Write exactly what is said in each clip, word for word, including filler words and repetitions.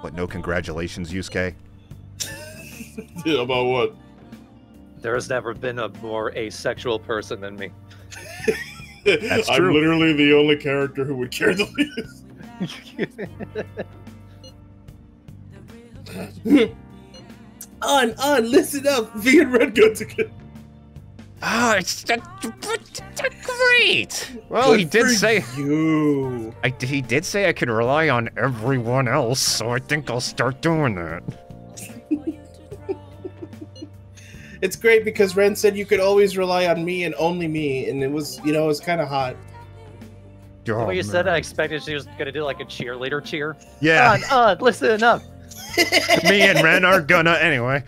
What, no congratulations, Yusuke? Yeah, about what? There's never been a more asexual person than me. That's true. I'm literally the only character who would care the least. On, on, listen up. V and Red go together. Ah, oh, it's that, great. Well, good he did say you. I, he did say I can rely on everyone else, so I think I'll start doing that. It's great because Ren said you could always rely on me and only me, and it was, you know, it was kind of hot. Oh, well, you man. said I expected she was gonna do like a cheerleader cheer. Yeah. On, on, listen up. Me and Ren are gonna anyway.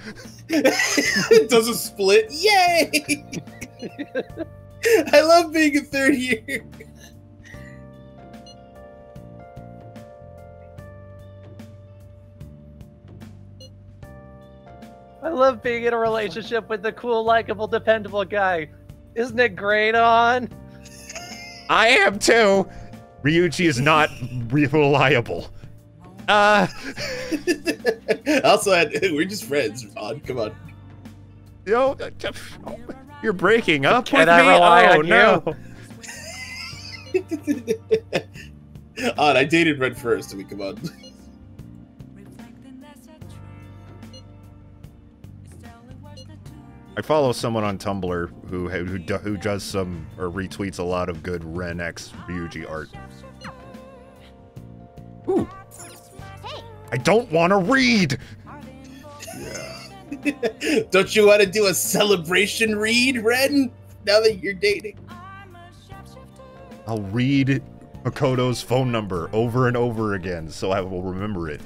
It doesn't split. Yay! I love being in third year. I love being in a relationship with the cool, likable, dependable guy. Isn't it great, On? I am too. Ryuji is not reliable. Uh. Also, we're just friends, Ron. Come on. Yo, you're breaking up Can with I me? Rely oh, on no. On, I dated Red first. I mean, come on. I follow someone on Tumblr who who, who does some or retweets a lot of good Ren X Ryuji art. Ooh. I don't want to read! Yeah. Don't you want to do a celebration read, Ren? Now that you're dating? I'll read Makoto's phone number over and over again, so I will remember it.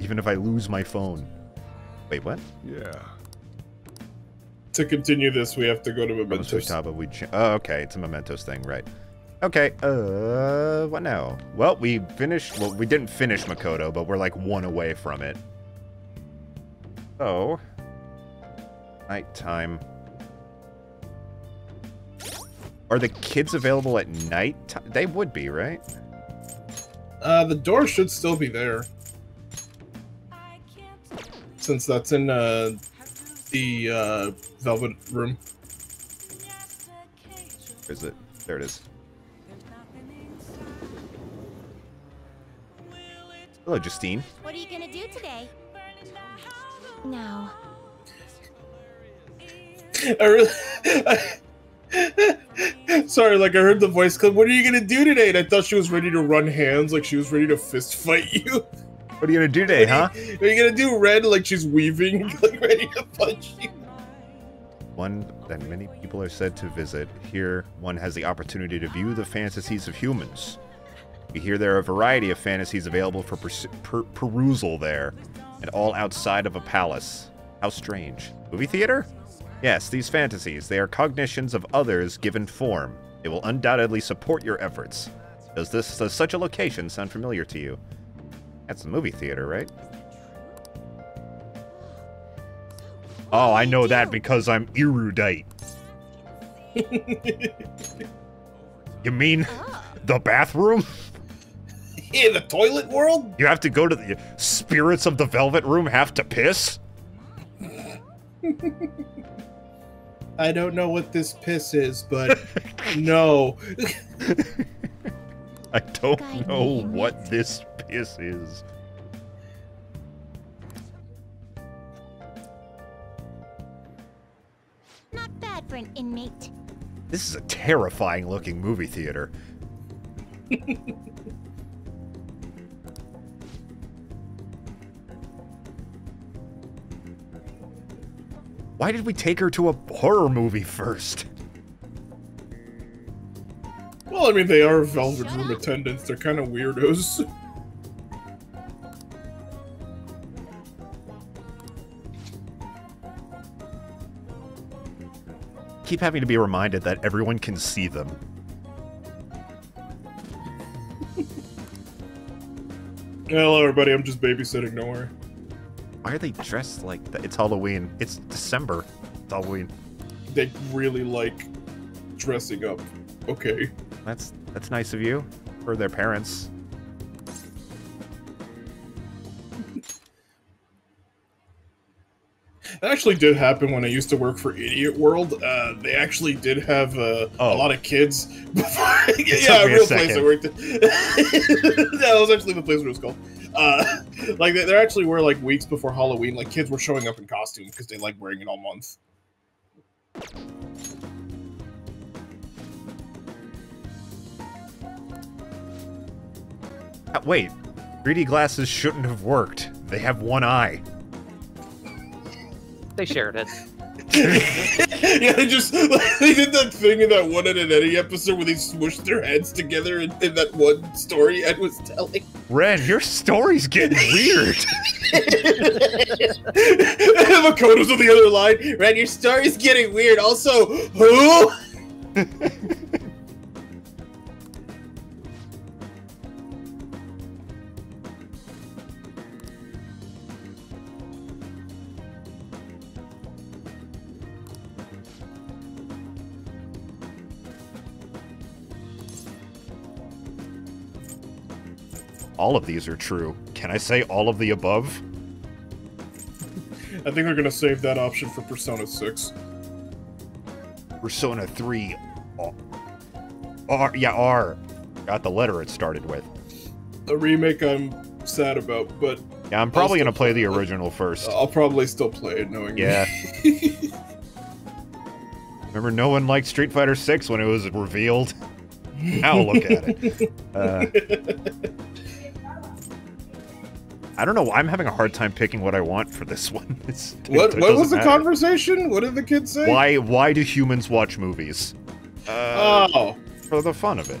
Even if I lose my phone. Wait, what? Yeah. To continue this, we have to go to Mementos. We oh, okay, it's a Mementos thing, right. Okay, uh, what now? Well, we finished, well, we didn't finish Makoto, but we're like one away from it. So, nighttime. Are the kids available at night? They would be, right? Uh, the door should still be there. Since that's in, uh, the, uh, Velvet Room. Where is it? There it is. Hello, Justine. What are you gonna do today? No. I really. I, sorry, like I heard the voice clip. What are you gonna do today? And I thought she was ready to run hands, like she was ready to fist fight you. What are you gonna do today, huh? Are you gonna do Red like she's weaving, like ready to punch you? One that many people are said to visit. Here, one has the opportunity to view the fantasies of humans. We hear there are a variety of fantasies available for per per perusal there, and all outside of a palace. How strange. Movie theater? Yes, these fantasies, they are cognitions of others given form. They will undoubtedly support your efforts. Does this does such a location sound familiar to you? That's the movie theater, right? Oh, I know that because I'm erudite. You mean the bathroom? In the toilet world? You have to go to the spirits of the Velvet Room have to piss? I don't know what this piss is, but no. I don't know what this piss is. Not bad for an inmate. This is a terrifying looking movie theater. Why did we take her to a horror movie first? Well, I mean, they are Velvet Room attendants. They're kind of weirdos. Keep having to be reminded that everyone can see them. Hello, everybody. I'm just babysitting. Don't worry. Why are they dressed like that? It's Halloween. It's December. It's Halloween. They really like dressing up. Okay. That's that's nice of you. For their parents. That actually did happen when I used to work for Idiot World. Uh, they actually did have uh, oh. a lot of kids. Before, yeah, a real a place I worked at. That was actually the place where it was called. Uh, like, there actually were, like, weeks before Halloween, like, kids were showing up in costume because they liked wearing it all month. Wait, three D glasses shouldn't have worked. They have one eye. They shared it. Yeah, they just like, they did that thing in that One Ed n Eddy episode where they smooshed their heads together in, in that one story Ed was telling. Ren, your story's getting weird. Makoto's on the other line. Ren, your story's getting weird. Also, who? All of these are true. Can I say all of the above? I think we're gonna save that option for Persona six. Persona three... Oh. R, yeah, R. Got the letter it started with. A remake I'm sad about, but... Yeah, I'm probably gonna play the original first. I'll probably still play it, knowing yeah. me. Remember, no one liked Street Fighter six when it was revealed? Now look at it. Uh... I don't know. I'm having a hard time picking what I want for this one. It's, what it, what was the matter. Conversation? What did the kids say? Why why do humans watch movies? Uh, oh, for the fun of it.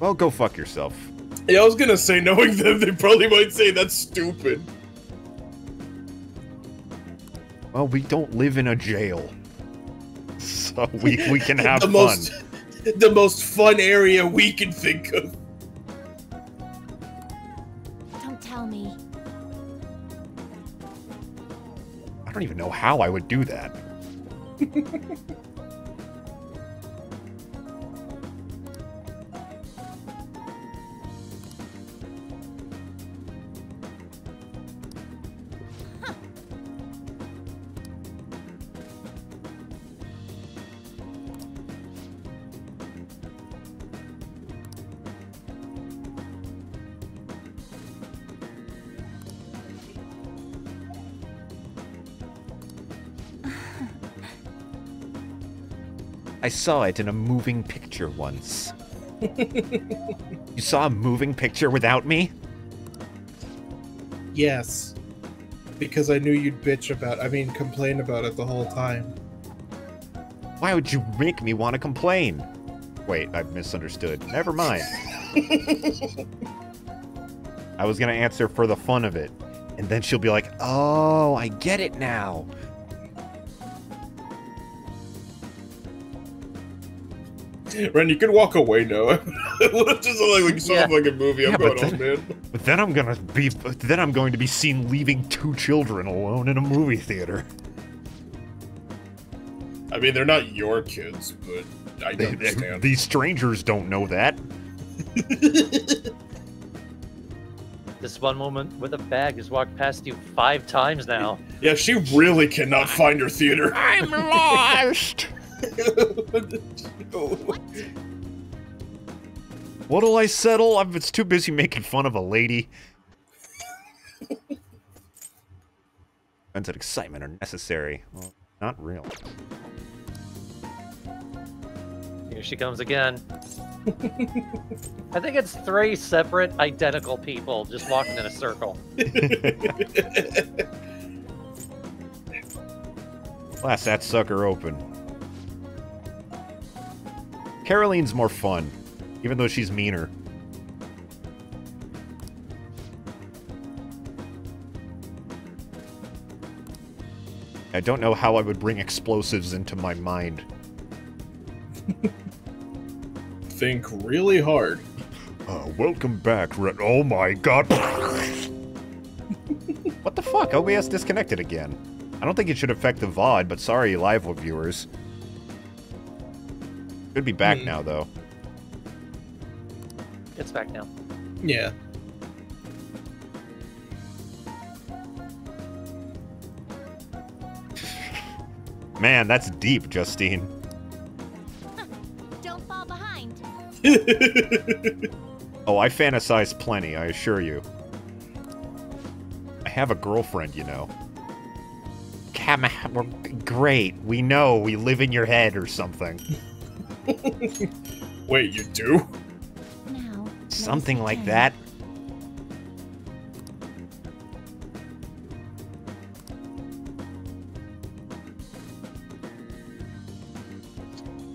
Well, go fuck yourself. Yeah, I was gonna say, knowing them, they probably might say that's stupid. Well, we don't live in a jail, so we we can have the fun. Most, the most fun area we can think of. Me. I don't even know how I would do that. Huh. I saw it in a moving picture once. You saw a moving picture without me? Yes. Because I knew you'd bitch about, I mean, complain about it the whole time. Why would you make me want to complain? Wait, I misunderstood. Never mind. I was going to answer for the fun of it. And then she'll be like, oh, I get it now. Ren, you can walk away now. Just like, like sort yeah. of like a movie. I'm yeah, going then, on, man. But then I'm gonna be. Then I'm going to be seen leaving two children alone in a movie theater. I mean, they're not your kids, but I they, understand. They, these strangers don't know that. This one woman with a bag has walked past you five times now. Yeah, she really cannot find her theater. I'm lost. What'll I settle? I'm it's too busy making fun of a lady. Friends and excitement are necessary. Well, not real. Here she comes again. I think it's three separate identical people just walking in a circle. Blast that sucker open. Caroline's more fun, even though she's meaner. I don't know how I would bring explosives into my mind. Think really hard. Uh, welcome back, Ren. Oh my god. What the fuck? O B S disconnected again. I don't think it should affect the V O D, but sorry, live viewers. Could be back mm. now, though. It's back now. Yeah. Man, that's deep, Justine. Don't fall behind. Oh, I fantasize plenty, I assure you. I have a girlfriend, you know. Come on, we're great. We know we live in your head or something. Wait, you do? Now, something like that.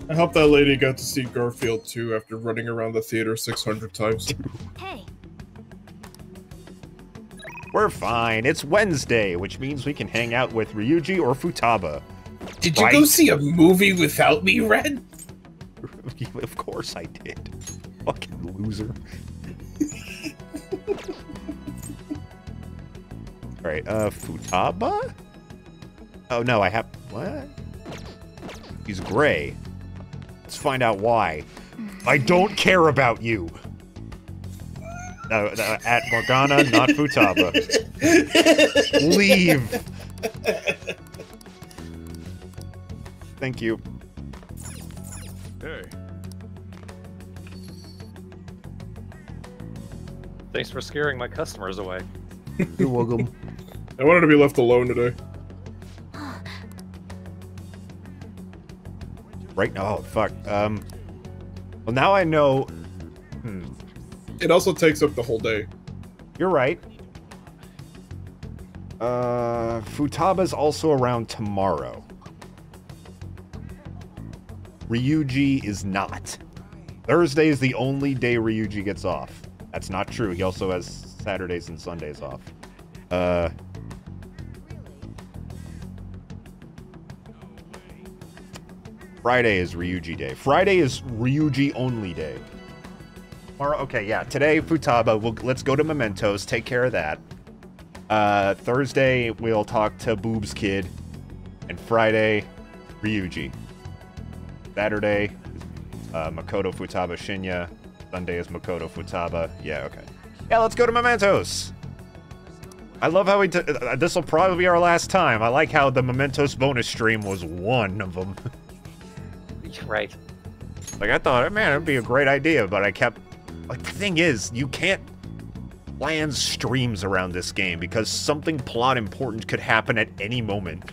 I hope that lady got to see Garfield too after running around the theater six hundred times. Hey. We're fine. It's Wednesday, which means we can hang out with Ryuji or Futaba. Did right? you go see a movie without me, Ren? Of course I did. Fucking loser. Alright, uh, Futaba? Oh no, I have... what? He's gray. Let's find out why. I don't care about you. Uh, uh, at Morgana, not Futaba. Leave. Thank you. Hey. Thanks for scaring my customers away. You're welcome. I wanted to be left alone today. Right now, oh, fuck. Um, well, now I know. Hmm. It also takes up the whole day. You're right. Uh, Futaba's also around tomorrow. Ryuji is not. Thursday is the only day Ryuji gets off. That's not true. He also has Saturdays and Sundays off. Uh. Friday is Ryuji Day. Friday is Ryuji only day. Tomorrow, okay, yeah. Today, Futaba. We'll, let's go to Mementos. Take care of that. Uh, Thursday, we'll talk to Boob's Kid. And Friday, Ryuji. Saturday, uh, Makoto, Futaba, Shinya. Sunday is Makoto, Futaba. Yeah, okay. Yeah, let's go to Mementos. I love how we... Uh, this will probably be our last time. I like how the Mementos bonus stream was one of them. Right. Like, I thought, man, it'd be a great idea, but I kept... Like, the thing is, you can't plan streams around this game because something plot important could happen at any moment.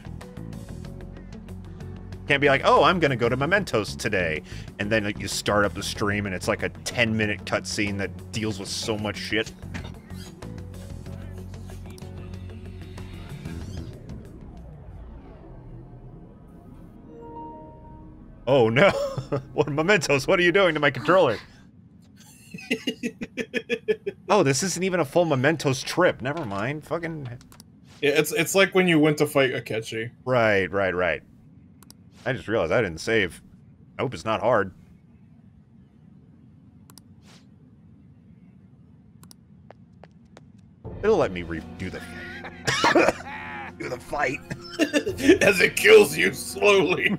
Can't be like, oh, I'm gonna go to Mementos today. And then like, you start up the stream and it's like a ten minute cutscene that deals with so much shit. Oh no! What Mementos? What are you doing to my controller? Oh, this isn't even a full Mementos trip. Never mind. Fucking. Yeah, it's it's like when you went to fight Akechi. Right, right, right. I just realized I didn't save. I hope it's not hard. It'll let me redo the do the fight as it kills you slowly.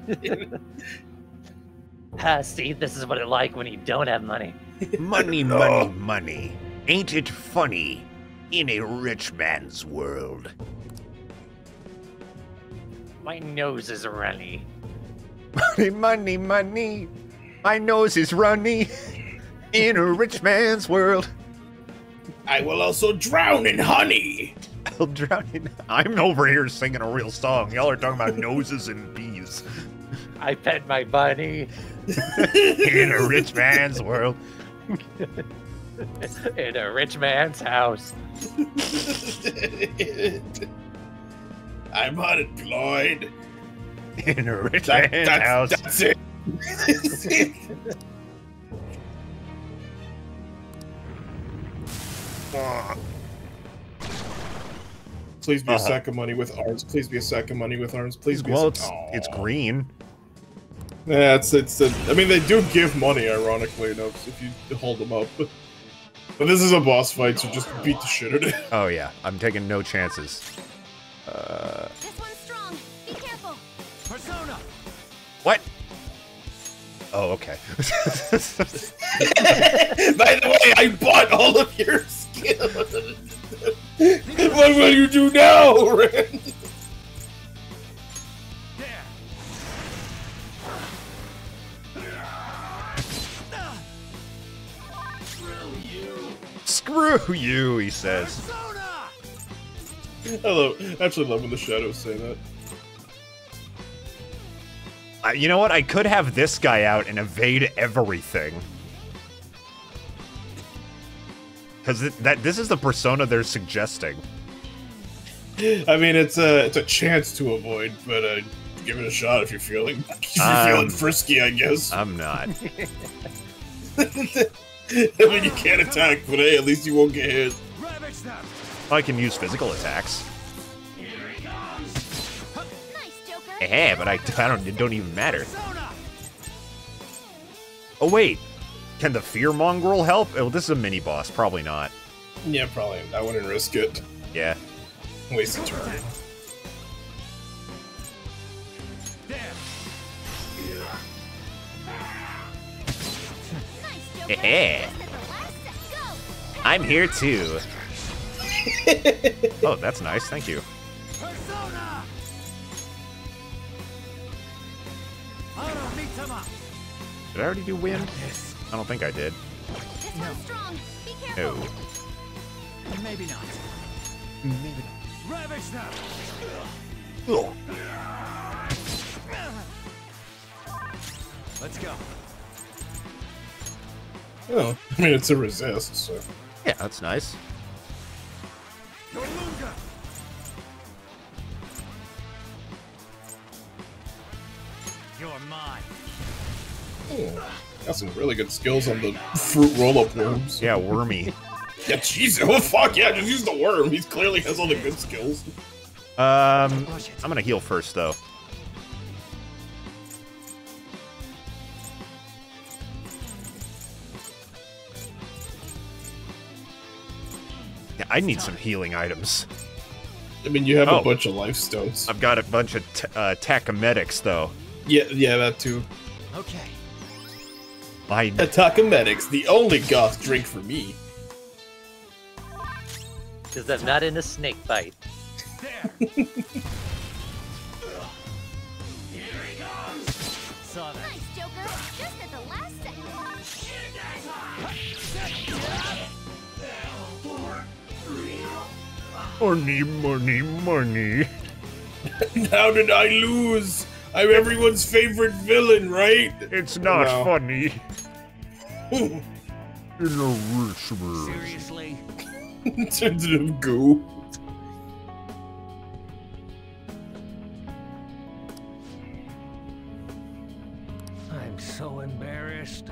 Ah, see, this is what it's like when you don't have money. Money, money, oh. money. Ain't it funny in a rich man's world? My nose is runny. Money, money, money. My nose is runny in a rich man's world. I will also drown in honey. I'll drown in... I'm over here singing a real song. Y'all are talking about noses and bees. I pet my bunny. In a rich man's world. In a rich man's house. I'm unemployed. In a rich that, man's that's, house. That's it. uh. Please be uh-huh. a sack of money with arms. Please be a sack of money with arms. Please be well, a sack of it's, it's green. Yeah, it's it's. A, I mean, they do give money, ironically enough, if you hold them up. But this is a boss fight, so just beat the shit out of it. Oh yeah, I'm taking no chances. Uh... This one's strong. Be careful. Persona. What? Oh, okay. By the way, I bought all of your skills. What will you do now, Ren? There. Screw you, he says. I, love, I actually love when the shadows say that. Uh, you know what? I could have this guy out and evade everything. Because th that this is the persona they're suggesting. I mean, it's a it's a chance to avoid, but uh, give it a shot if you're feeling if you're um, feeling frisky, I guess. I'm not. I mean, you can't attack, but hey, at least you won't get hit. I can use physical attacks. Eh, but I, I don't. It don't even matter. Oh wait, can the fear mongrel help? Oh, this is a mini boss. Probably not. Yeah, probably. I wouldn't risk it. Yeah. Waste of turn. Eh, I'm here too. Oh, that's nice. Thank you. Did I already do win? I don't think I did. No. No. Maybe not. Maybe not. Ravage them. Ugh. Let's go. Oh, I mean it's a resist, so. Yeah, that's nice. You're mine. Oh, got some really good skills on the fruit roll-up worms. Yeah, wormy. Yeah, Jesus, oh fuck yeah, just use the worm. He clearly has all the good skills. Um, I'm gonna heal first though. Yeah, I need some healing items. I mean, you have oh. a bunch of life stones. I've got a bunch of t uh, tachymedics though. Yeah, yeah, that too. Okay. I... Tachymedics, the only goth drink for me. Because I'm not in a snake bite. There. Here he goes. Saw that. Nice, Joker. Just at the last second. Money, money, money. How did I lose? I'm everyone's favorite villain, right? It's not oh, no. funny. In a rich world. Seriously? Sensitive goo. I'm so embarrassed.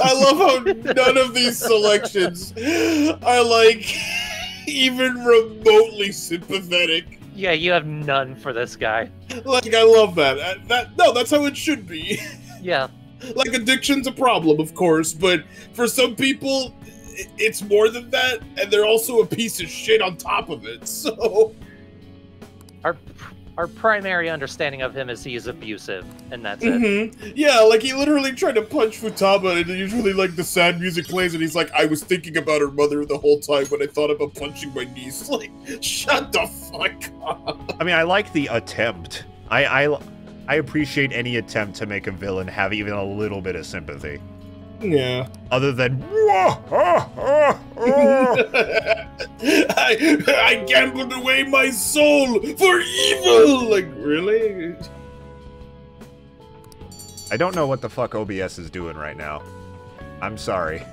I love how none of these selections are, like, even remotely sympathetic. Yeah, you have none for this guy. Like, I love that. I, that no, that's how it should be. Yeah. Like, addiction's a problem, of course, but for some people, it's more than that, and they're also a piece of shit on top of it, so... Our Our primary understanding of him is he is abusive, and that's mm-hmm. it. Yeah, like, he literally tried to punch Futaba, and usually, like, the sad music plays, and he's like, I was thinking about her mother the whole time when I thought about punching my niece. Like, shut the fuck up. I mean, I like the attempt. I, I, I appreciate any attempt to make a villain have even a little bit of sympathy. Yeah. Other than oh, oh, oh, oh. I I gambled away my soul for evil. Like, really? I don't know what the fuck O B S is doing right now. I'm sorry.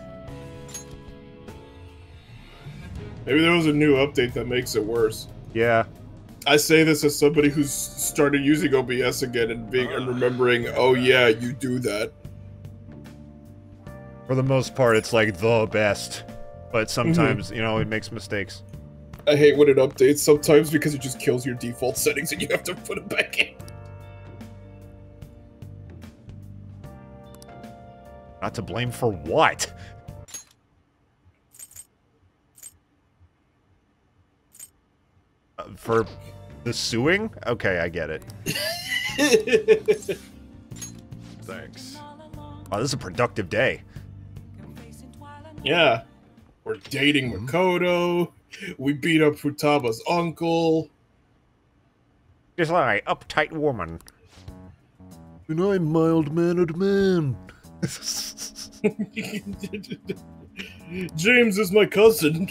Maybe there was a new update that makes it worse. Yeah. I say this as somebody who's started using O B S again and being and remembering, oh yeah, you do that. For the most part, it's like the best, but sometimes, mm-hmm. you know, it makes mistakes. I hate when it updates sometimes because it just kills your default settings and you have to put it back in. Not to blame for what? Uh, for The suing? Okay, I get it. Thanks. Wow, this is a productive day. Yeah. We're dating mm-hmm. Makoto. We beat up Futaba's uncle. Just like an uptight woman. And I'm mild-mannered man. James is my cousin.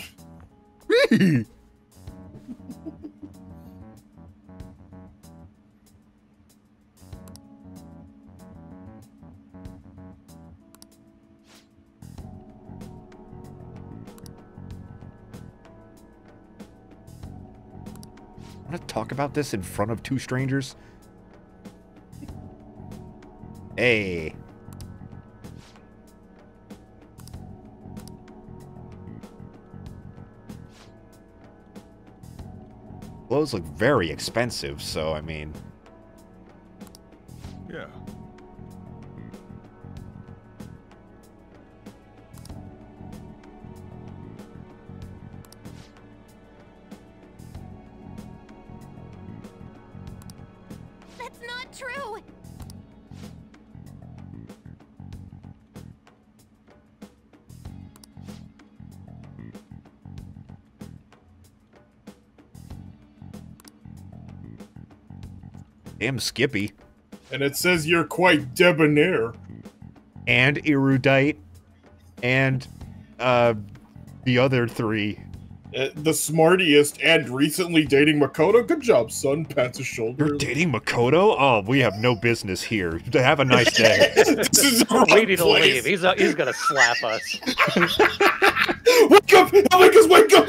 Want to talk about this in front of two strangers? Hey. Clothes look very expensive, so I mean. Yeah. That's not true. Damn Skippy. And it says you're quite debonair. And erudite. And uh, the other three. Uh, the smartiest and recently dating Makoto. Good job, son. Pats his shoulder. You're dating Makoto? Oh, we have no business here. Have a nice day. This is we need place. to leave. He's, uh, he's going to slap us. Wake up! Just wake up!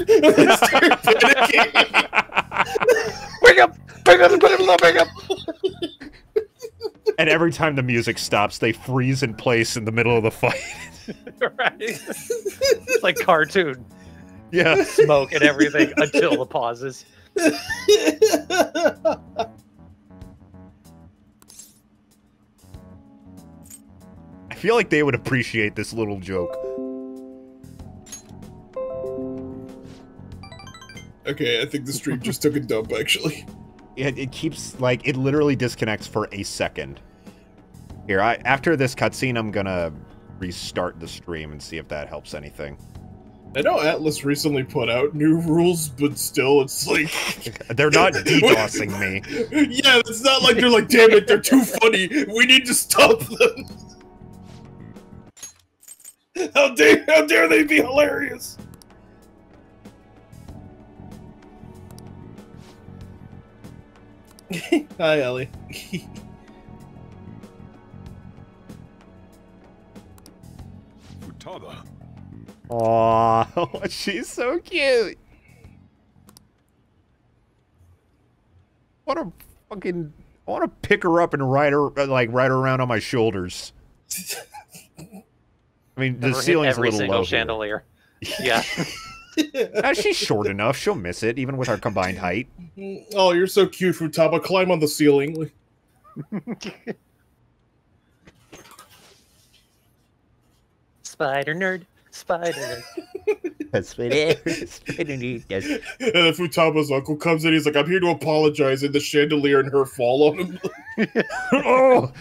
Start panicking. Wake up! Pick up, pick up, pick up. And every time the music stops, they freeze in place in the middle of the fight. Right. It's like cartoon. Yeah. Smoke and everything until the pauses. I feel like they would appreciate this little joke. Okay, I think the stream just took a dump, actually. It, it keeps, like, it literally disconnects for a second. Here, I, after this cutscene, I'm gonna restart the stream and see if that helps anything. I know Atlas recently put out new rules, but still, it's like... They're not DDoSing me. Yeah, it's not like they're like, damn it, they're too funny. We need to stop them. How dare, how dare they be hilarious? Hi, Ellie. Futaba. Aww, she's so cute. I wanna fucking, I wanna pick her up and ride her, like ride her around on my shoulders. I mean, the Never ceiling's a little low. Every single chandelier. Here. Yeah. Ah, she's short enough. She'll miss it, even with our combined height. Oh, you're so cute, Futaba. Climb on the ceiling. Spider nerd. Spider nerd. Spider, spider nerd. Yes. And then Futaba's uncle comes in. He's like, I'm here to apologize. And the chandelier and her fall on him. Oh!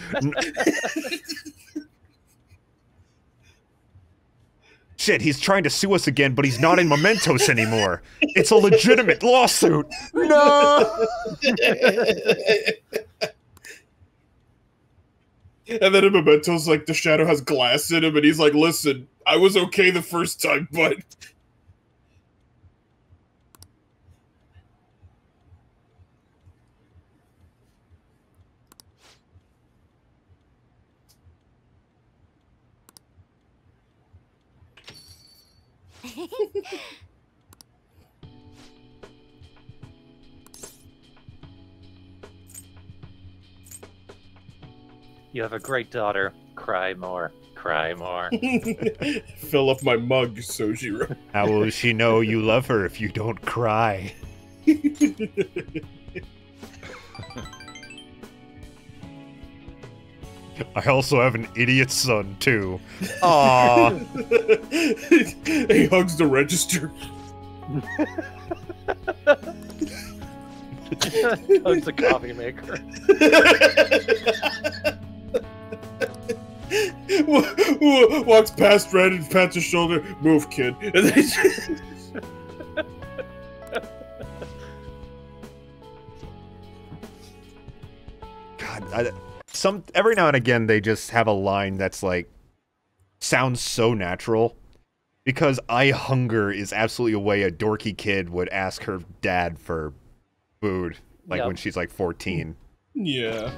Shit, he's trying to sue us again, but he's not in Mementos anymore. It's a legitimate lawsuit. No! And then in Mementos, like, the shadow has glass in him, and he's like, listen, I was okay the first time, but... You have a great daughter. Cry more. Cry more. Fill up my mug, Sojiro. How will she know you love her if you don't cry? I also have an idiot son, too. Aww. He hugs the register. It's a coffee maker. Walks past Red and pats his shoulder. Move, kid. And then just... God, I, some every now and again they just have a line that's like sounds so natural. Because I hunger is absolutely a way a dorky kid would ask her dad for food, like yep. when she's like fourteen. Yeah.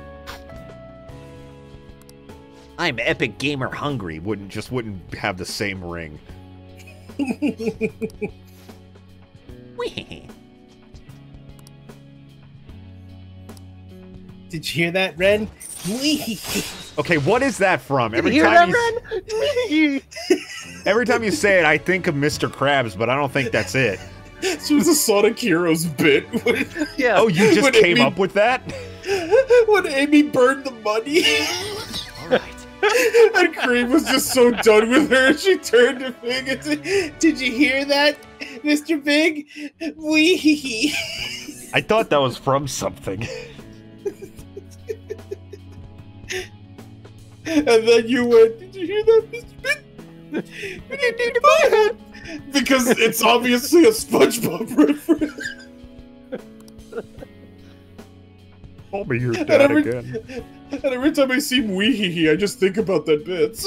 I'm epic gamer hungry. Wouldn't just wouldn't have the same ring. Did you hear that, Ren? Okay, what is that from? Every Did you time hear that, you Ren? Every time you say it, I think of Mister Krabs, but I don't think that's it. She was a Sonic Heroes bit. When, yeah. Oh, you just came Amy, up with that? When Amy burned the money. All right. And Cream was just so done with her, she turned to Big and said, "Did you hear that, Mister Big? Wee." I thought that was from something. And then you went, "Did you hear that, Mister Big? We didn't need to buy it!" Because it's obviously a SpongeBob reference. Call me your dad and every, again. And every time I see Weehee, I just think about that bit.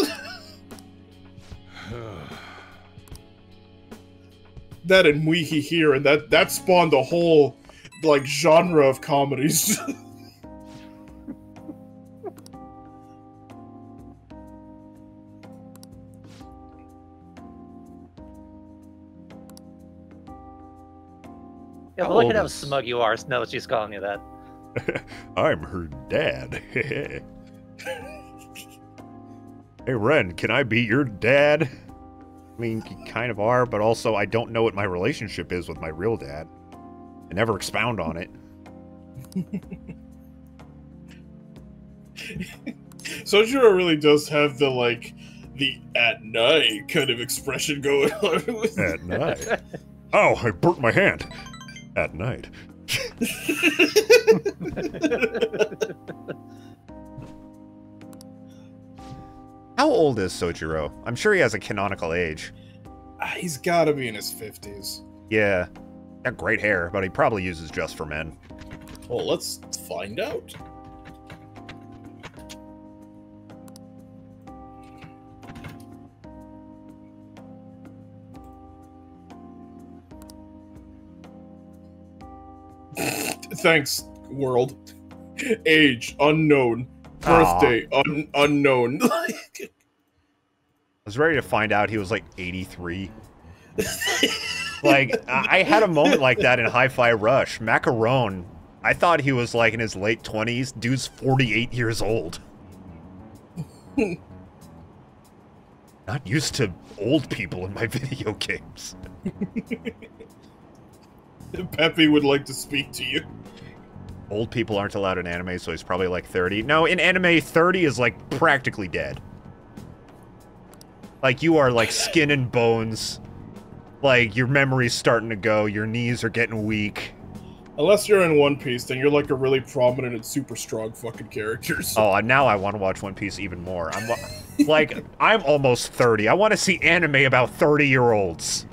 That and Weehee here, and that, that spawned a whole like genre of comedies. Yeah, but look at how smug you are. No, she's calling you that. I'm her dad. Hey, Ren, can I be your dad? I mean, you kind of are, but also I don't know what my relationship is with my real dad. I never expound on it. Sojiro really does have the, like, the at night kind of expression going on. At night. Oh, I burnt my hand. At night. How old is Sojiro? I'm sure he has a canonical age. Uh, he's gotta be in his fifties. Yeah. Got great hair, but he probably uses Just for Men. Well, let's find out. Thanks, world. Age unknown. Birthday un unknown. I was ready to find out he was like eighty-three. Like, I, I had a moment like that in Hi-Fi Rush. Macaron, I thought he was like in his late twenties. Dude's forty-eight years old. Not used to old people in my video games. Peppy would like to speak to you. Old people aren't allowed in anime, so he's probably like thirty. No, in anime, thirty is like practically dead. Like, you are like skin and bones. Like, your memory's starting to go. Your knees are getting weak. Unless you're in One Piece, then you're like a really prominent and super strong fucking character. So. Oh, now I want to watch One Piece even more. I'm like, I'm almost thirty. I want to see anime about thirty-year-olds.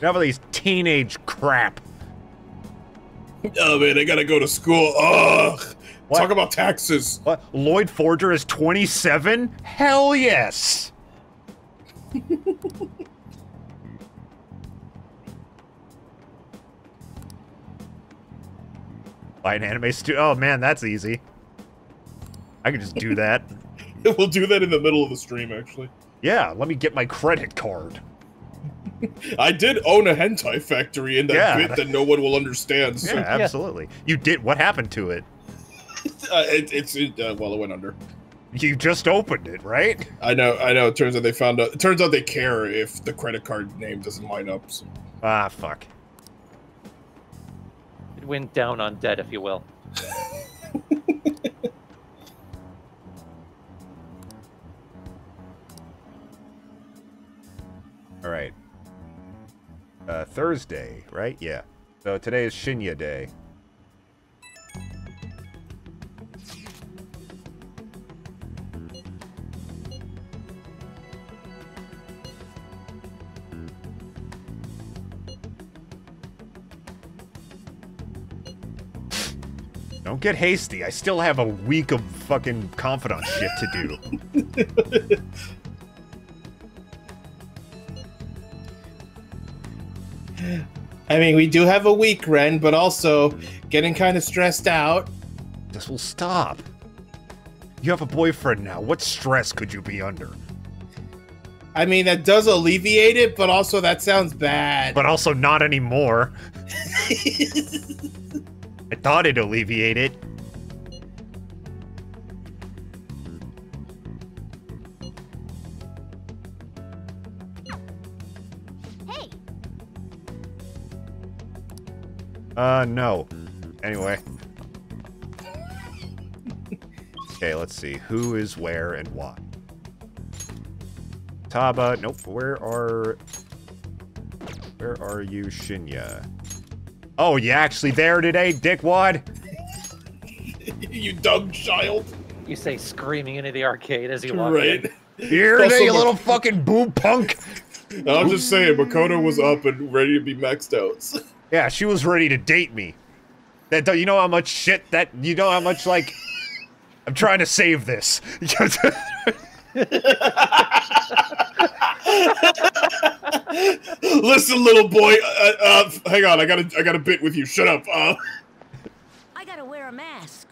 Enough of these teenage crap. Oh man, I gotta go to school. Ugh. What? Talk about taxes. What? Lloyd Forger is twenty-seven? Hell yes. Buy an anime studio. Oh man, that's easy. I could just do that. We'll do that in the middle of the stream, actually. Yeah, let me get my credit card. I did own a hentai factory in that yeah. bit that no one will understand. So. Yeah, absolutely. You did. What happened to it? uh, it it's it, uh, well, it went under. You just opened it, right? I know. I know. It turns out they found out. It turns out they care if the credit card name doesn't line up. So. Ah, fuck. It went down on debt, if you will. All right. uh, Thursday, right? Yeah. So today is Shinya Day. Don't get hasty. I still have a week of fucking confidant shit to do. I mean, we do have a week, Ren, but also getting kind of stressed out. This will stop. You have a boyfriend now. What stress could you be under? I mean, that does alleviate it, but also that sounds bad. But also not anymore. I thought it'd alleviate it. Uh, no. Anyway. Okay, let's see. Who is where and why? Taba. Nope. Where are... Where are you, Shinya? Oh, you actually there today, dickwad? You dumb child. You say screaming into the arcade as you walk right in. Here today, you little fucking boob punk! I'm just saying, Makoto was up and ready to be maxed out. Yeah, she was ready to date me. That you know how much shit that you know how much like I'm trying to save this. Listen, little boy. Uh, uh, hang on, I got a I got a bit with you. Shut up. Uh. I gotta wear a mask.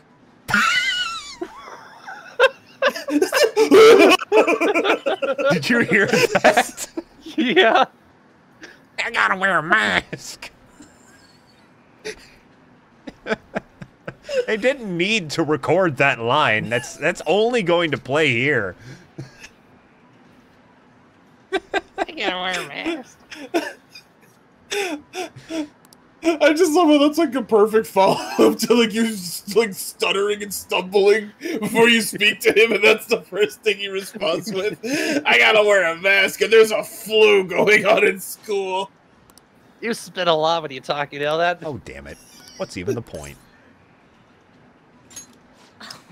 Did you hear that? Yeah. I gotta wear a mask. They didn't need to record that line. That's that's only going to play here. I gotta wear a mask. I just love how that's like a perfect follow-up to like you like stuttering and stumbling before you speak to him, and that's the first thing he responds with. I gotta wear a mask, and there's a flu going on in school. You spit a lot when you talk, you know that? Oh, damn it. What's even the point?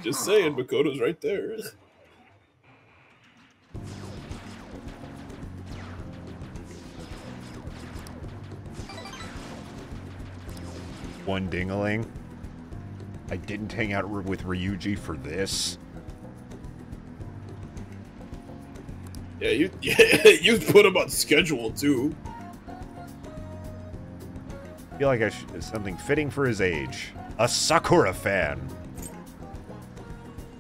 Just saying, Makoto's right there. One ding-a-ling. I didn't hang out with Ryuji for this. Yeah, you, yeah, you put him on schedule, too. I feel like I should, something fitting for his age. A Sakura fan.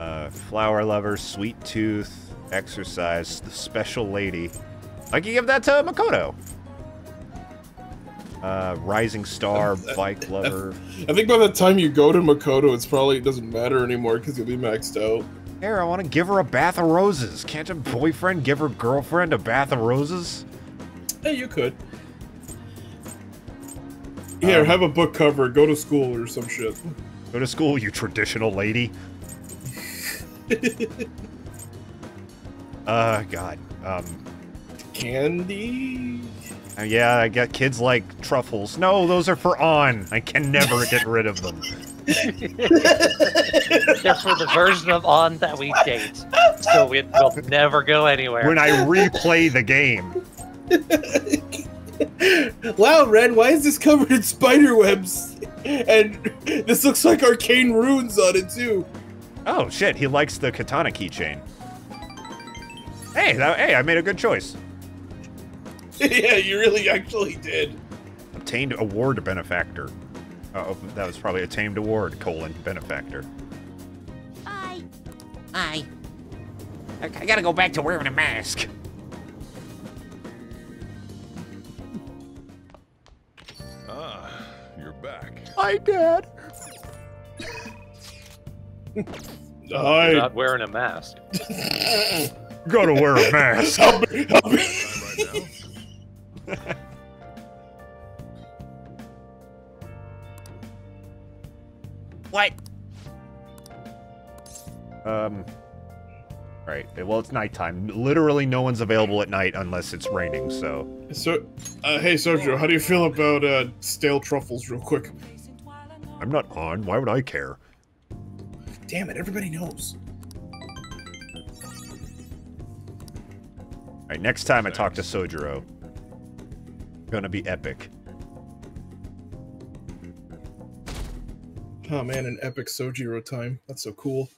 Uh, flower lover, sweet tooth, exercise, the special lady. I can give that to Makoto. Uh, rising star, bike lover. I think by the time you go to Makoto, it's probably it doesn't matter anymore because you'll be maxed out. Here, I want to give her a bath of roses. Can't a boyfriend give her girlfriend a bath of roses? Hey, you could. Here, um, have a book cover. Go to school or some shit. Go to school, you traditional lady. uh, God. Um, Candy? Uh, yeah, I got kids like truffles. No, those are for on. I can never get rid of them. They're for the version of on that we date. So it will never go anywhere. When I replay the game. Wow, Ren, why is this covered in spider webs? And this looks like arcane runes on it, too. Oh, shit, he likes the katana keychain. Hey, that, hey, I made a good choice. Yeah, you really actually did. Obtained award benefactor. Uh-oh, that was probably attained award, colon, benefactor. Bye. Bye. I gotta go back to wearing a mask. Back. Hi, Dad. Hi. You're not wearing a mask. Gotta wear a mask. Help me, help me. Right now. What? Um. Right. Well, it's nighttime. Literally no one's available at night unless it's raining, so... So, uh, hey, Sojiro, how do you feel about, uh, stale truffles real quick? I'm not on. Why would I care? Damn it, everybody knows. Alright, next time I talk to Sojiro. Gonna be epic. Oh man, an epic Sojiro time. That's so cool.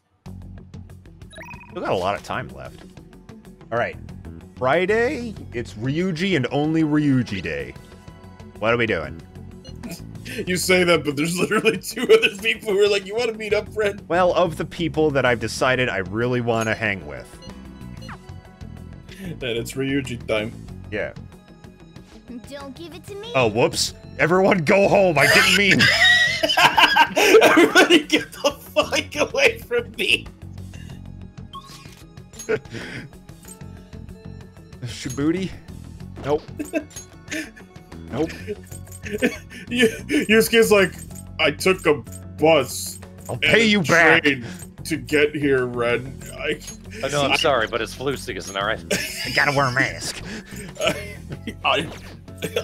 Still got a lot of time left. All right, Friday, it's Ryuji and only Ryuji Day. What are we doing? You say that, but there's literally two other people who are like, you want to meet up, Ren? Well, of the people that I've decided I really want to hang with. And it's Ryuji time. Yeah. Don't give it to me. Oh, whoops. Everyone go home, I didn't mean... Everybody get the fuck away from me! Shibuti? Nope. Nope. Yusuke's like, I took a bus. I'll pay you back to get here, Ren. I, oh, no, I'm I, sorry, but it's flu season, alright? I gotta wear a mask. I, I,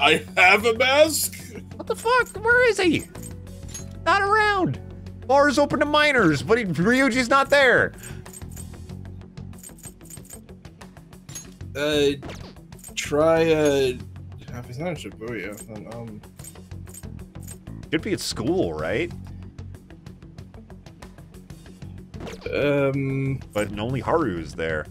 I have a mask? What the fuck? Where is he? Not around. Bar's open to minors, but he, Ryuji's not there. Uh, try uh, if he's not in Shibuya, then um, could be at school, right? Um, but only Haru's there.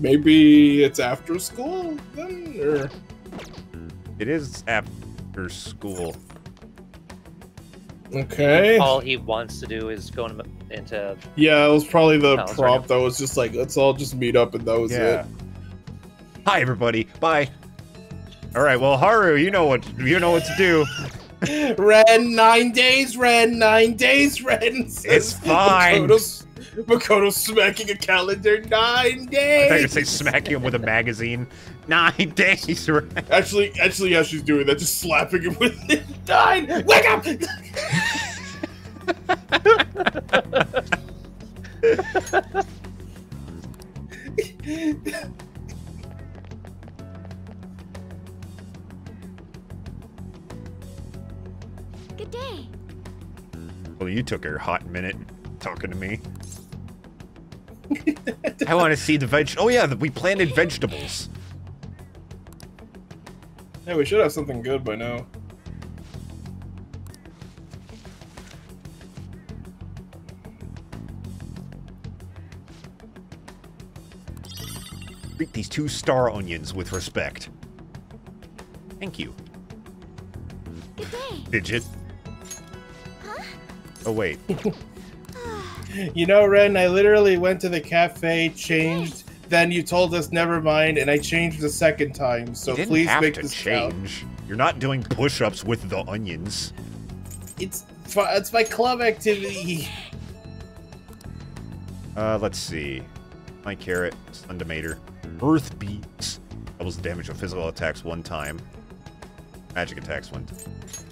Maybe it's after school then, or it is after school. Okay. All he wants to do is go into... Yeah, it was probably the no, prop that was just like, let's all just meet up, and that was yeah. it. Hi, everybody. Bye. All right. Well, Haru, you know what you know what to do. Ren, nine days. Ren, nine days. Ren. It's fine. Makoto's, Makoto's smacking a calendar. Nine days. I thought you'd say smacking him with a magazine. Nine days, right? Actually, actually, yeah, she's doing that. Just slapping him with it. Nine! Wake up! Good day. Well, you took a hot minute talking to me. I want to see the veg. Oh, yeah, we planted vegetables. Hey, we should have something good by now. Treat these two star onions with respect. Thank you. Good day. Fidget. Huh? Oh, wait. You know, Ren, I literally went to the cafe, changed... Then you told us never mind, and I changed the second time. So you didn't please have make to this change. Count. You're not doing push-ups with the onions. It's it's my club activity. Uh, let's see. My carrot, sun tomato, earth beats. Doubles the damage of physical attacks one time. Magic attacks one time.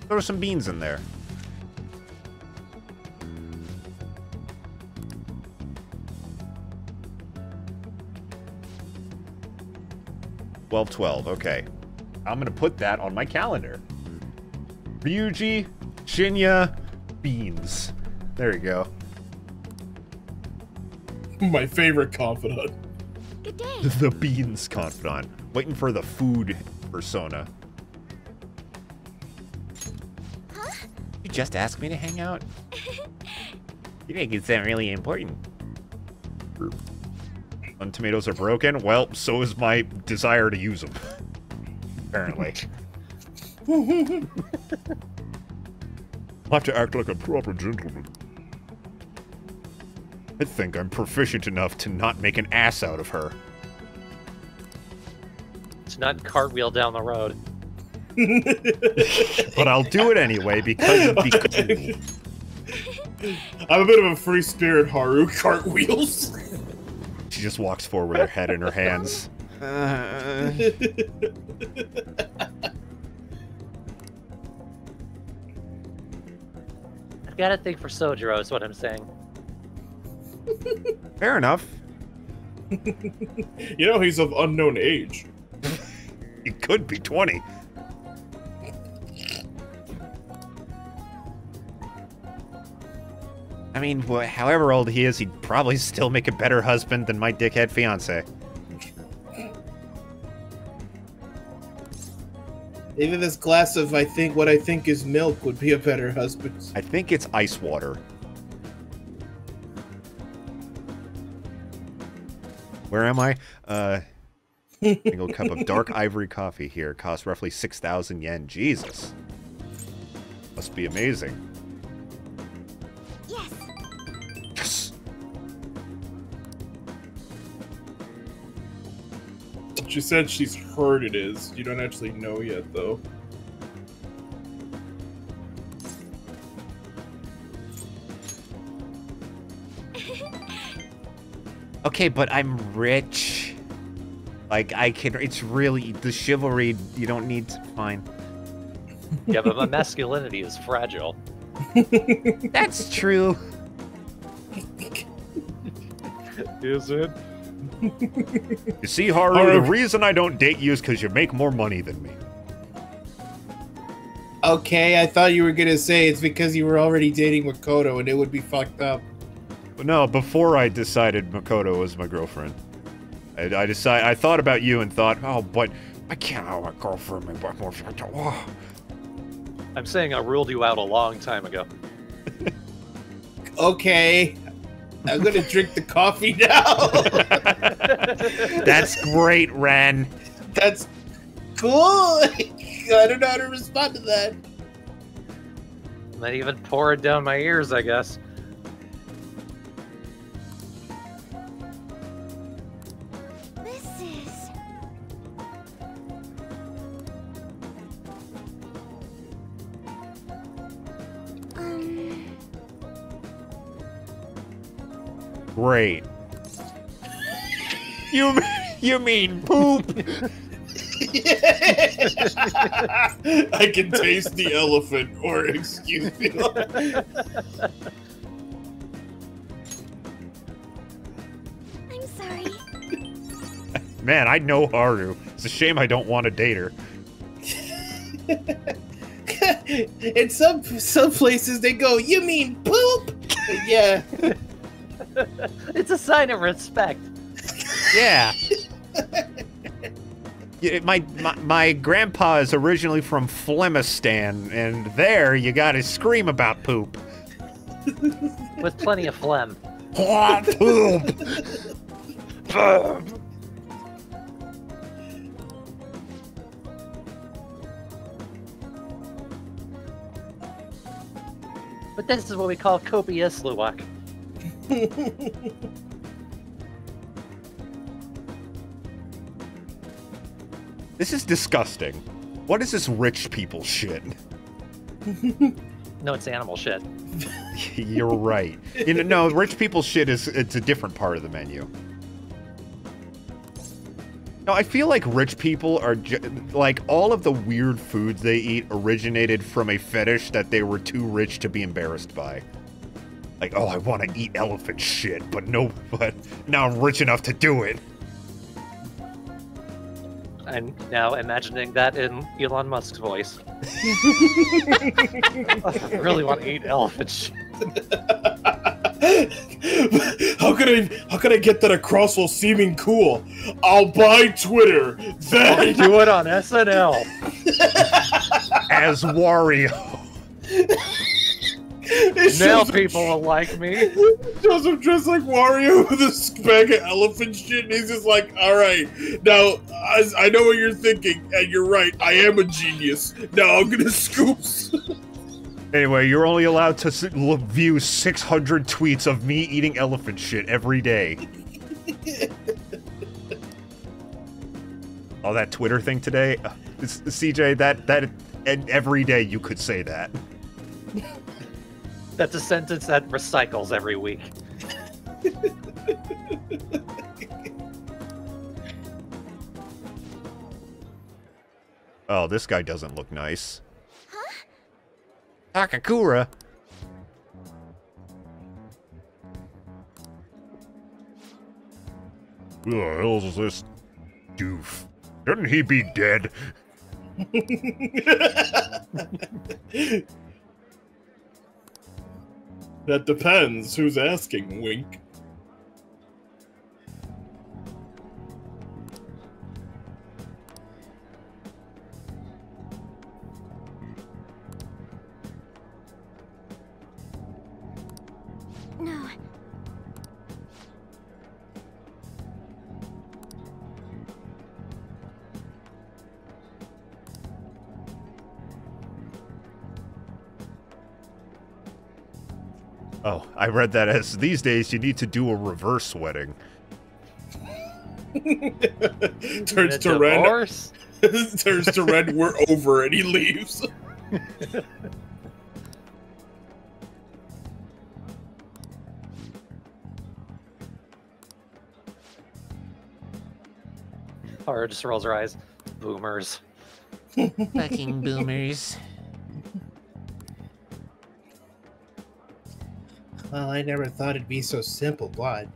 Throw some beans in there. twelve twelve, okay. I'm gonna put that on my calendar. Ryuji, Shinya, beans. There you go. My favorite confidant. Good day. The beans confidant. Waiting for the food persona. Huh? You just asked me to hang out? You make it sound really important. When tomatoes are broken, well, so is my desire to use them. Apparently. I'll have to act like a proper gentleman. I think I'm proficient enough to not make an ass out of her. It's not cartwheel down the road. But I'll do it anyway because it'd be cool. I'm a bit of a free spirit, Haru. Cartwheels. She just walks forward with her head in her hands. Uh... I've got a thing for Sojiro, is what I'm saying. Fair enough. You know, he's of unknown age. He could be twenty. I mean, wh however old he is, he'd probably still make a better husband than my dickhead fiancé. Even this glass of I think what I think is milk would be a better husband. I think it's ice water. Where am I? Uh, a single cup of dark ivory coffee here costs roughly six thousand yen. Jesus. Must be amazing. Yes. Yes. She said she's heard it is. You don't actually know yet, though. Okay, but I'm rich. Like, I can... It's really... The chivalry, you don't need to... Fine. Yeah, but my masculinity is fragile. That's true. Is it? You see, Haru, Haru, the reason I don't date you is because you make more money than me. Okay, I thought you were going to say it's because you were already dating Makoto and it would be fucked up. No, before I decided Makoto was my girlfriend, I, I decide I thought about you and thought, oh, but I can't have a girlfriend. Oh. I'm saying I ruled you out a long time ago. Okay, I'm gonna drink the coffee now. That's great, Ren. That's cool. I don't know how to respond to that. I'm not even pouring down my ears, I guess. Great. You you mean poop? I can taste the elephant, or excuse me. I'm sorry. Man, I know Haru. It's a shame I don't want to date her. In some some places they go, you mean poop? Yeah. It's a sign of respect. Yeah. my, my my grandpa is originally from Phlemistan, and there you gotta scream about poop. With plenty of phlegm. Poop. But this is what we call copious luwak. This is disgusting. What is this rich people shit? No, it's animal shit. You're right. You know, no, rich people shit is it's a different part of the menu. No, I feel like rich people are ju like all of the weird foods they eat originated from a fetish that they were too rich to be embarrassed by. Like, oh, I want to eat elephant shit, but no, but now I'm rich enough to do it. I'm now imagining that in Elon Musk's voice. I really want to eat elephant shit. How could I? How could I get that across while seeming cool? I'll buy Twitter. Then I do it on S N L as Wario. It's now Joseph, people will like me. Joseph dressed like Wario with a bag of elephant shit, and he's just like, alright, now, I, I know what you're thinking, and you're right, I am a genius. Now I'm gonna scoop. Anyway, you're only allowed to view six hundred tweets of me eating elephant shit every day. Oh, that Twitter thing today? Uh, it's, C J, that, that, and every day you could say that. That's a sentence that recycles every week. Oh, this guy doesn't look nice. Huh? Takakura? Who the hell is this doof? Shouldn't he be dead? That depends who's asking, wink. No. Oh, I read that as these days you need to do a reverse wedding. Turns to Red. Turns to Red. We're over, and he leaves. Haru just rolls her eyes. Boomers. Fucking boomers. Well, I never thought it'd be so simple, but...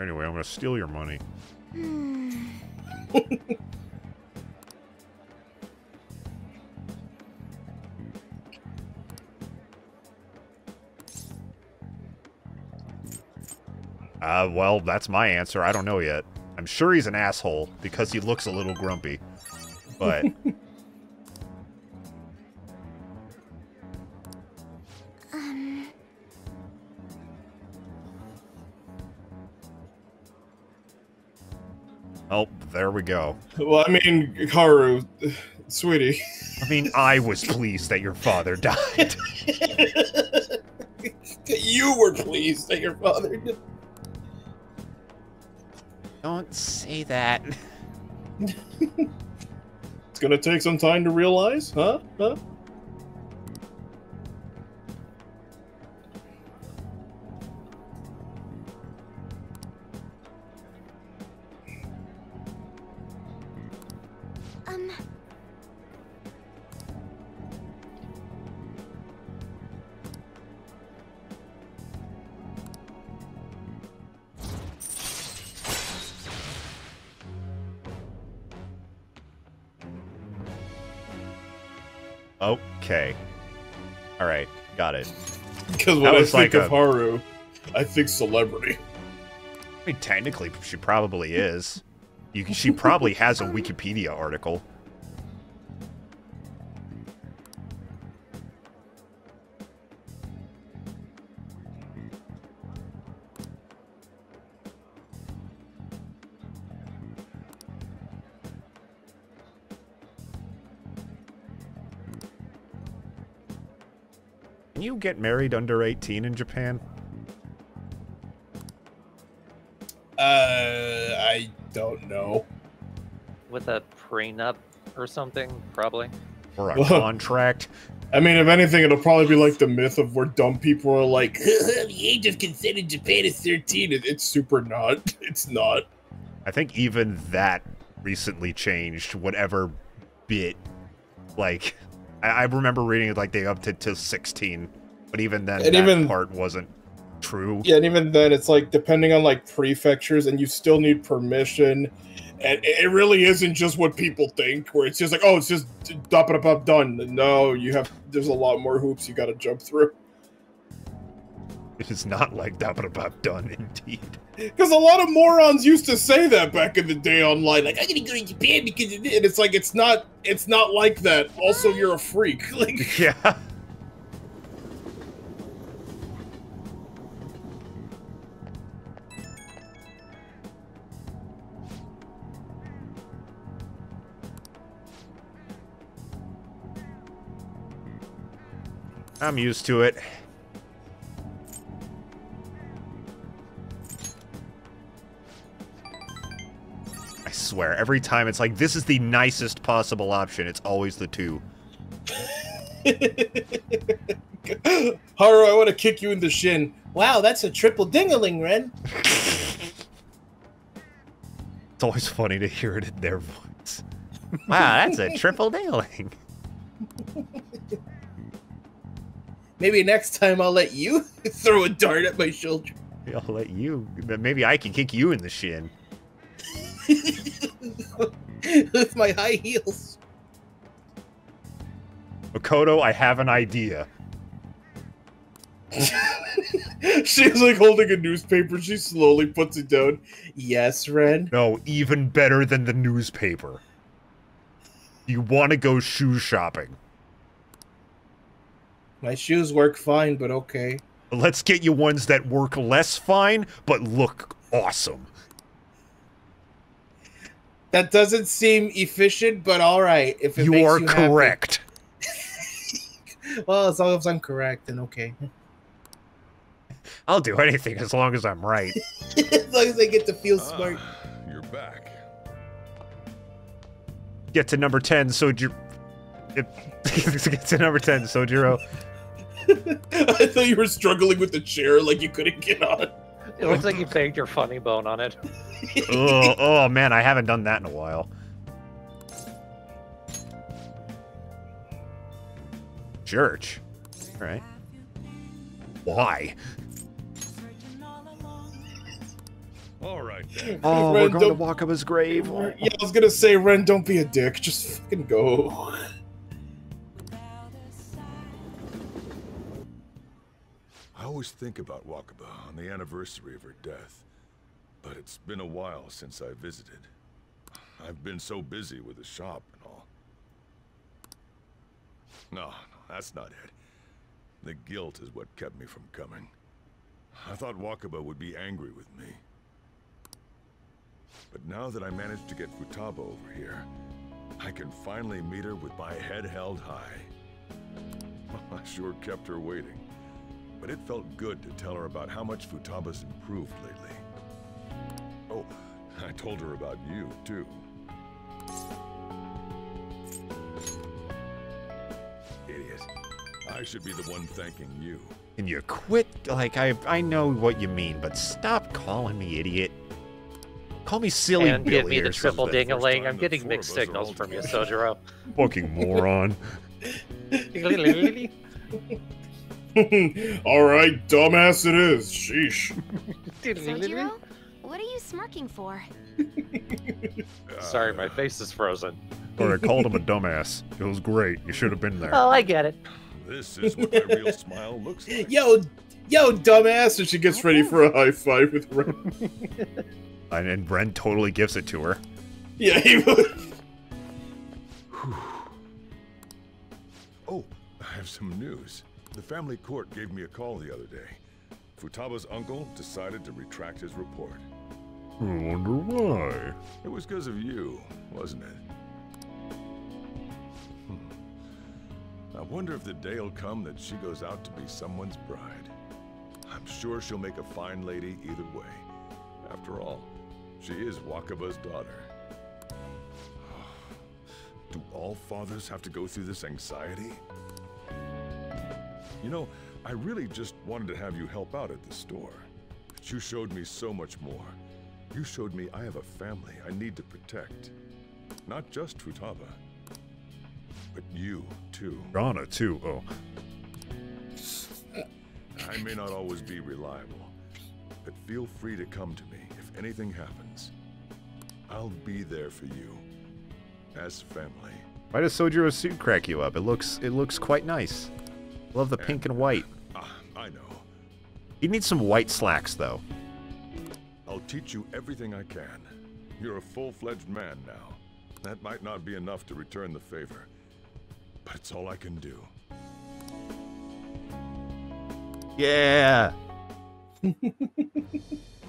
Anyway, I'm gonna steal your money. Uh, well, that's my answer. I don't know yet. I'm sure he's an asshole because he looks a little grumpy, but... um... Oh, there we go. Well, I mean, Haru, sweetie. I mean, I was pleased that your father died. You were pleased that your father died. Don't say that. It's gonna take some time to realize, huh? Huh? Um. Okay. All right, got it. Because when I think like of a... Haru, I think celebrity. I mean, technically, she probably is. You, she probably has a Wikipedia article. You get married under eighteen in Japan? Uh, I don't know. With a prenup or something, probably. Or a contract. I mean, if anything, it'll probably be like the myth of where dumb people are like, the age of consent in Japan is thirteen. It's super not. It's not. I think even that recently changed whatever bit, like... I remember reading it like they upped it to sixteen, but even then, and that even, part wasn't true. Yeah, and even then, it's like depending on like prefectures, and you still need permission. And it really isn't just what people think, where it's just like, oh, it's just dop it up, up, done. No, you have there's a lot more hoops you got to jump through. It is not like dop it up, up, done, indeed. Because a lot of morons used to say that back in the day online, like, I'm gonna go to Japan because it is. And it's like, it's not, it's not like that. Also, you're a freak. Like, yeah. I'm used to it. I swear, every time it's like, this is the nicest possible option. It's always the two. Haru, I want to kick you in the shin. Wow, that's a triple ding-a-ling, Ren. always funny to hear it in their voice. Wow, that's a triple nailing. Maybe next time I'll let you throw a dart at my shoulder. I'll let you. Maybe I can kick you in the shin. With my high heels. Makoto, I have an idea. She's like holding a newspaper. She slowly puts it down. Yes, Ren? No, even better than the newspaper. You want to go shoe shopping. My shoes work fine, but okay. Let's get you ones that work less fine, but look awesome. That doesn't seem efficient, but all right. If it you makes are you correct. Happy. Well, as long as I'm correct, then okay. I'll do anything as long as I'm right. As long as I get to feel ah, smart. You're back. Get to number ten, Sojiro. Get to number ten, Sojiro. I thought you were struggling with the chair like you couldn't get on. It looks like you faked your funny bone on it. oh, oh, man, I haven't done that in a while. Church. All right. Why? All right. Then. Oh, Ren, we're going to Wakaba's grave. Or... Yeah, I was going to say, Ren, don't be a dick. Just fucking go. I always think about Wakaba on the anniversary of her death, but it's been a while since I visited. I've been so busy with the shop and all. No, no, that's not it. The guilt is what kept me from coming. I thought Wakaba would be angry with me. But now that I managed to get Futaba over here, I can finally meet her with my head held high. I sure kept her waiting. But it felt good to tell her about how much Futaba's improved lately. Oh, I told her about you, too. Idiot. I should be the one thanking you. And you quit? Like, I I know what you mean, but stop calling me idiot. Call me silly and Billy. Give me the triple ding-a-ling. I'm getting mixed signals from you, Sojiro. Fucking moron. All right, dumbass it is. Sheesh. Sojiro, what are you smirking for? Sorry, my face is frozen. But I called him a dumbass. It was great. You should have been there. Oh, I get it. This is what my real smile looks like. Yo, yo, dumbass, and she gets ready for a high five with Ren. and, and Ren totally gives it to her. Yeah, he would. Oh, I have some news. The family court gave me a call the other day. Futaba's uncle decided to retract his report. I wonder why. It was because of you, wasn't it? Hmm. I wonder if the day will come that she goes out to be someone's bride. I'm sure she'll make a fine lady either way. After all, she is Wakaba's daughter. Do all fathers have to go through this anxiety? You know, I really just wanted to have you help out at the store. But you showed me so much more. You showed me I have a family I need to protect. Not just Futaba, but you, too. Rana, too, oh. I may not always be reliable, but feel free to come to me if anything happens. I'll be there for you, as family. Why does Sojiro's suit crack you up? It looks, it looks quite nice. Love the pink and white. Uh, I know. You need some white slacks, though. I'll teach you everything I can. You're a full-fledged man now. That might not be enough to return the favor, but it's all I can do. Yeah.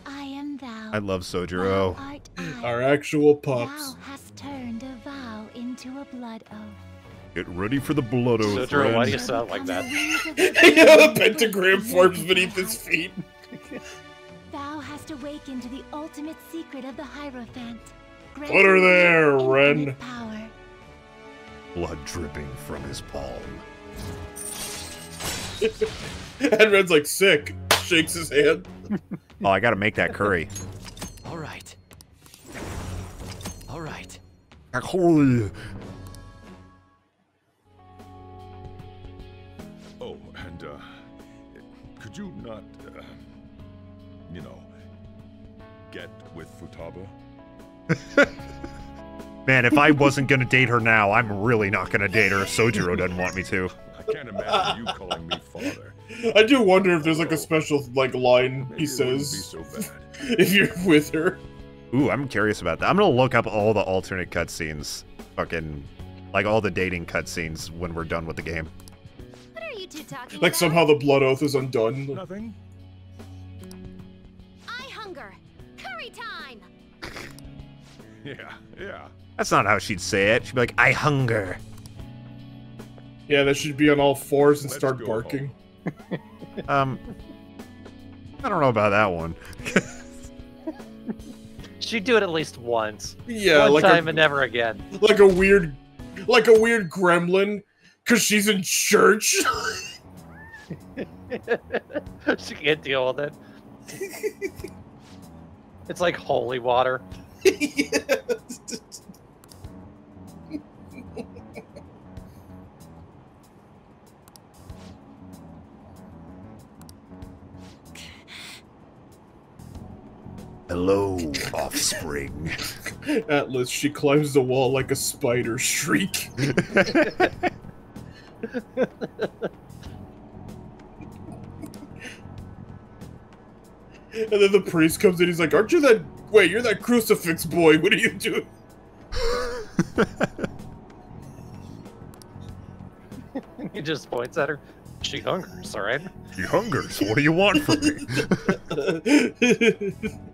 I am thou. I love Sojiro. I. Our actual pups. Thou hast turned a vow into a blood oath. Get ready for the blood oath. Sojiro, why do you sound like that? Yeah, the pentagram forms beneath his feet. Thou hast awakened to the ultimate secret of the Hierophant. Put her there, Ren. Power. Blood dripping from his palm. And Ren's like, sick. Shakes his hand. Oh, I gotta make that curry. All right. Hole. Oh, and uh, could you not, uh, you know, get with Futaba? Man, if I wasn't gonna date her now, I'm really not gonna date her if Sojiro doesn't want me to. I can't imagine you calling me father. I do wonder if there's like a special like line Maybe he says so bad. If you're with her. Ooh, I'm curious about that. I'm gonna look up all the alternate cutscenes, fucking, like all the dating cutscenes when we're done with the game. What are you two talking Like about? Somehow the blood oath is undone. Nothing. I hunger. Curry time. Yeah, yeah. That's not how she'd say it. She'd be like, I hunger. Yeah, that should be on all fours and Let's start barking. um, I don't know about that one. She'd do it at least once. Yeah, one like time a, and never again. Like a weird, like a weird gremlin, cause she's in church. She can't deal with it. It's like holy water. Yeah. Hello, offspring. Atlas, she climbs the wall like a spider shriek. And then the priest comes in, he's like, aren't you that... Wait, you're that crucifix boy, what are you doing? He just points at her. She hungers, alright? She hungers, what do you want from me?